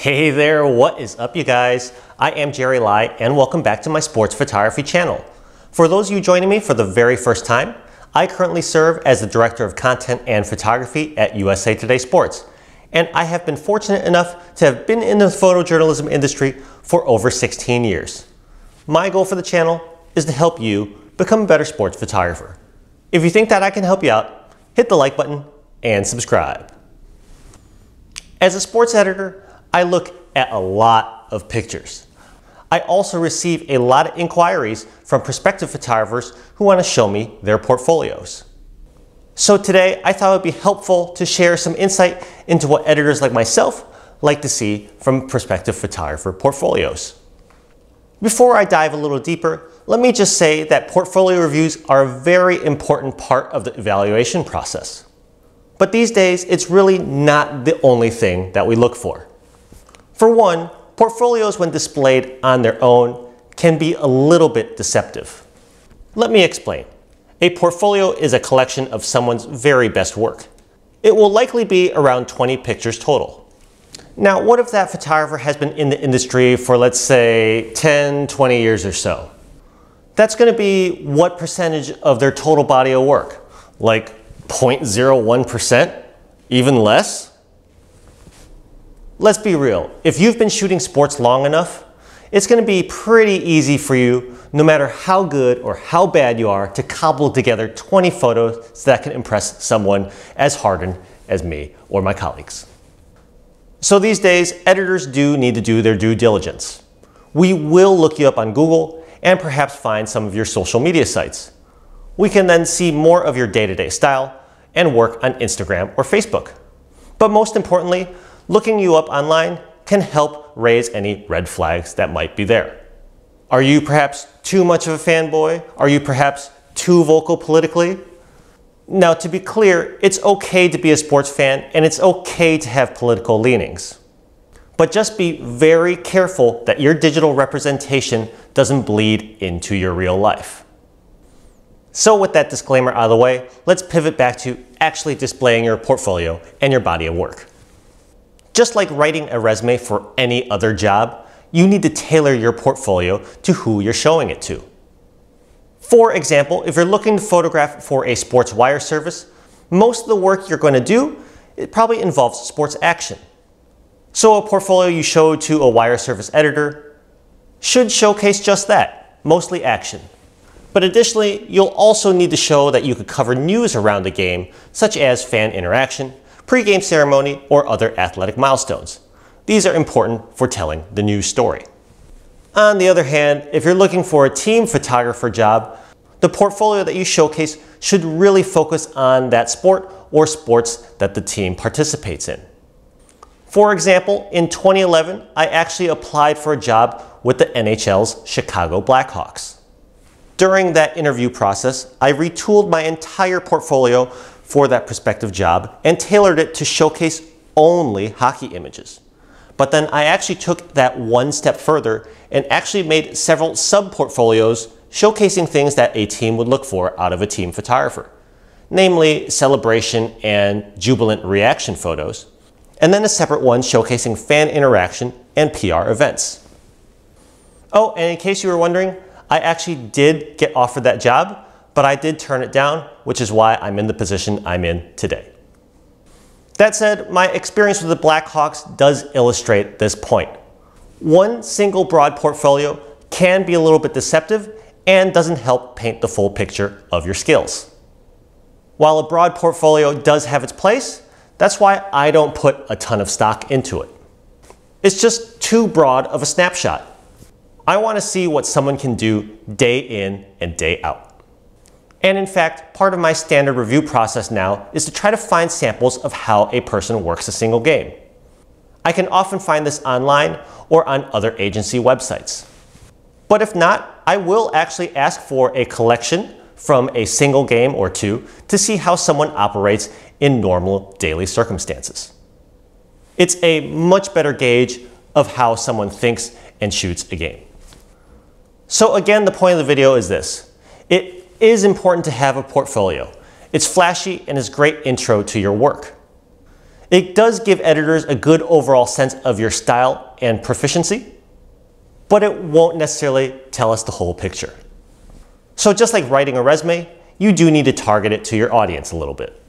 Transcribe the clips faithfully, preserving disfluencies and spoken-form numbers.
Hey there, what is up you guys? I am Jerry Lai and welcome back to my sports photography channel. For those of you joining me for the very first time, I currently serve as the Director of Content and Photography at U S A Today Sports, and I have been fortunate enough to have been in the photojournalism industry for over sixteen years. My goal for the channel is to help you become a better sports photographer. If you think that I can help you out, hit the like button and subscribe. As a sports editor, I look at a lot of pictures. I also receive a lot of inquiries from prospective photographers who want to show me their portfolios. So today I thought it would be helpful to share some insight into what editors like myself like to see from prospective photographer portfolios. Before I dive a little deeper, let me just say that portfolio reviews are a very important part of the evaluation process. But these days, it's really not the only thing that we look for. For one, portfolios when displayed on their own can be a little bit deceptive. Let me explain. A portfolio is a collection of someone's very best work. It will likely be around twenty pictures total. Now, what if that photographer has been in the industry for, let's say, ten, twenty years or so? That's going to be what percentage of their total body of work? Like zero point zero one percent? Even less? Let's be real, if you've been shooting sports long enough, it's going to be pretty easy for you, no matter how good or how bad you are, to cobble together twenty photos that can impress someone as hardened as me or my colleagues. So these days, editors do need to do their due diligence. We will look you up on Google and perhaps find some of your social media sites. We can then see more of your day-to-day style and work on Instagram or Facebook. But most importantly, looking you up online can help raise any red flags that might be there. Are you perhaps too much of a fanboy? Are you perhaps too vocal politically? Now, to be clear, it's okay to be a sports fan and it's okay to have political leanings. But just be very careful that your digital representation doesn't bleed into your real life. So with that disclaimer out of the way, let's pivot back to actually displaying your portfolio and your body of work. Just like writing a resume for any other job, you need to tailor your portfolio to who you're showing it to. For example, if you're looking to photograph for a sports wire service, most of the work you're going to do, it probably involves sports action. So a portfolio you show to a wire service editor should showcase just that, mostly action. But additionally, you'll also need to show that you could cover news around the game, such as fan interaction, pre-game ceremony, or other athletic milestones. These are important for telling the news story. On the other hand, if you're looking for a team photographer job, the portfolio that you showcase should really focus on that sport or sports that the team participates in. For example, in twenty eleven, I actually applied for a job with the N H L's Chicago Blackhawks. During that interview process, I retooled my entire portfolio for that prospective job and tailored it to showcase only hockey images. But then I actually took that one step further and actually made several sub-portfolios showcasing things that a team would look for out of a team photographer, namely celebration and jubilant reaction photos, and then a separate one showcasing fan interaction and P R events. Oh, and in case you were wondering, I actually did get offered that job, but I did turn it down, which is why I'm in the position I'm in today. That said, my experience with the Blackhawks does illustrate this point. One single broad portfolio can be a little bit deceptive and doesn't help paint the full picture of your skills. While a broad portfolio does have its place, that's why I don't put a ton of stock into it. It's just too broad of a snapshot. I want to see what someone can do day in and day out. And in fact, part of my standard review process now is to try to find samples of how a person works a single game. I can often find this online or on other agency websites. But if not, I will actually ask for a collection from a single game or two to see how someone operates in normal daily circumstances. It's a much better gauge of how someone thinks and shoots a game. So again, the point of the video is this. It It is important to have a portfolio. It's flashy and is a great intro to your work. It does give editors a good overall sense of your style and proficiency, but it won't necessarily tell us the whole picture. So just like writing a resume, you do need to target it to your audience a little bit.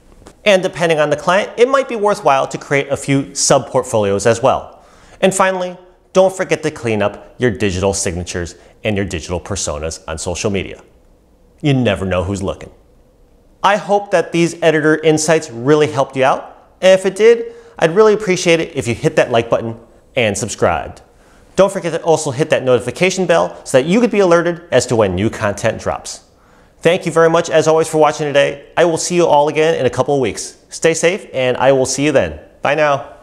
And depending on the client, it might be worthwhile to create a few sub-portfolios as well. And finally, don't forget to clean up your digital signatures and your digital personas on social media. You never know who's looking. I hope that these editor insights really helped you out. And if it did, I'd really appreciate it if you hit that like button and subscribed. Don't forget to also hit that notification bell so that you could be alerted as to when new content drops. Thank you very much, as always, for watching today. I will see you all again in a couple of weeks. Stay safe, and I will see you then. Bye now.